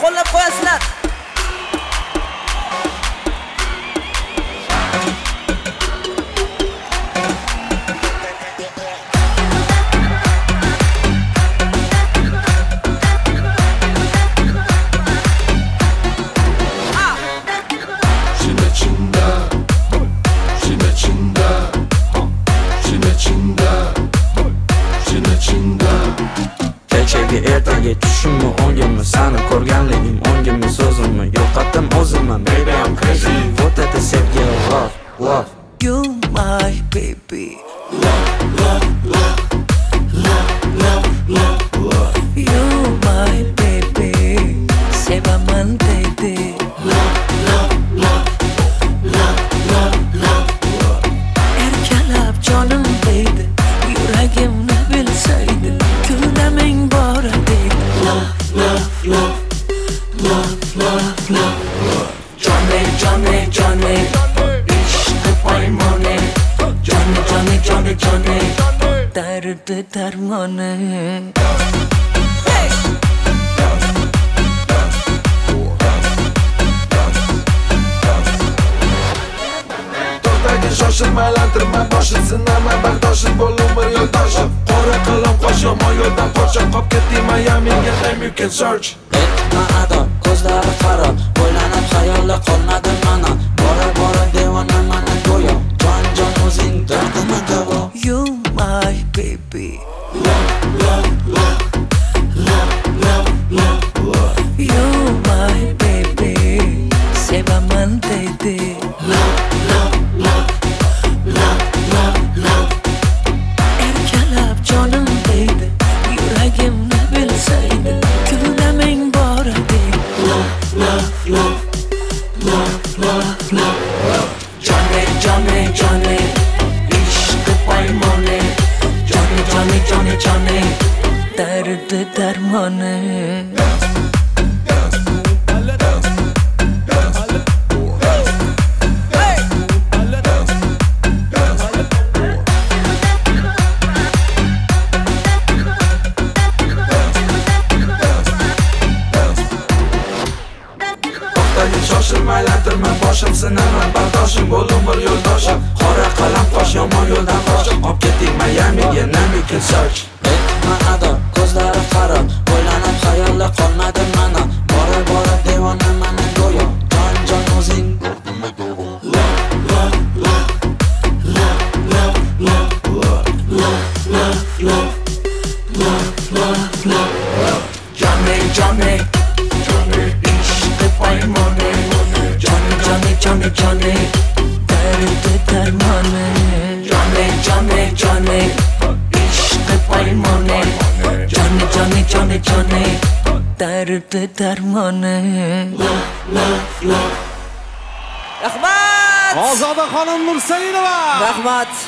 Kolla på en snett. Kechagi ertaga tushimni olganman, seni ko'rganligim o'ngimni so'zimni yo'qotdim o'zimni. Baby I'm crazy, what that is it you love, love you my baby, love love love love love love, love. You my baby, sevaman baby, love love love love love love, love. Erkalab jonim deydi, yuragimni bilsaydi. Dard darmone. To'rtagi shoshib aylantirma boshim, sinama bardoshim bo'l umr yo'ldoshim. Qora qalin qosh yomon yo'ldan qochib qolib ketdim Miamiga, time you can search. Etma ado, ko'zlari qaro, o'ylanib xayolda qolmadim mana. Bora bora devona mana go'yo, jon jon o'zing dardimga davo. You my baby, love love love love love love, love. You my baby, sevaman dedi. Love love love love love love. Erkalab jonim deydi, yuragimni bilsaydi, kulaming bor edi. Love love love love love love, love. Johnny Johnny Johnny, ishqi money. Johnny Johnny Johnny Johnny, dardi darmoni. Shoshilmaylantirma boshim, sinama bardoshim, bo'l umr yo'ldoshim. Qora qalam qosh yomon yo'ldan qochib olib ketdik Miamiga, now you can search. Etma ado, ko'zlari qaro, o'ylanib xayolda qolmadim mana. Bora bora devona mana go'yo, jon jon o'zing. Love love love love love love love love love love love love. Johnny Johnny Johnny, ishqi paymoni. Johnny, Johnny, dardi darmoni. Johnny, Johnny, Johnny, ishqi paymoni. Johnny, Johnny, Johnny, Johnny, dardi darmoni. Love, love, love. Rahmat! Ozoda xonim Nursalinova. Rahmat.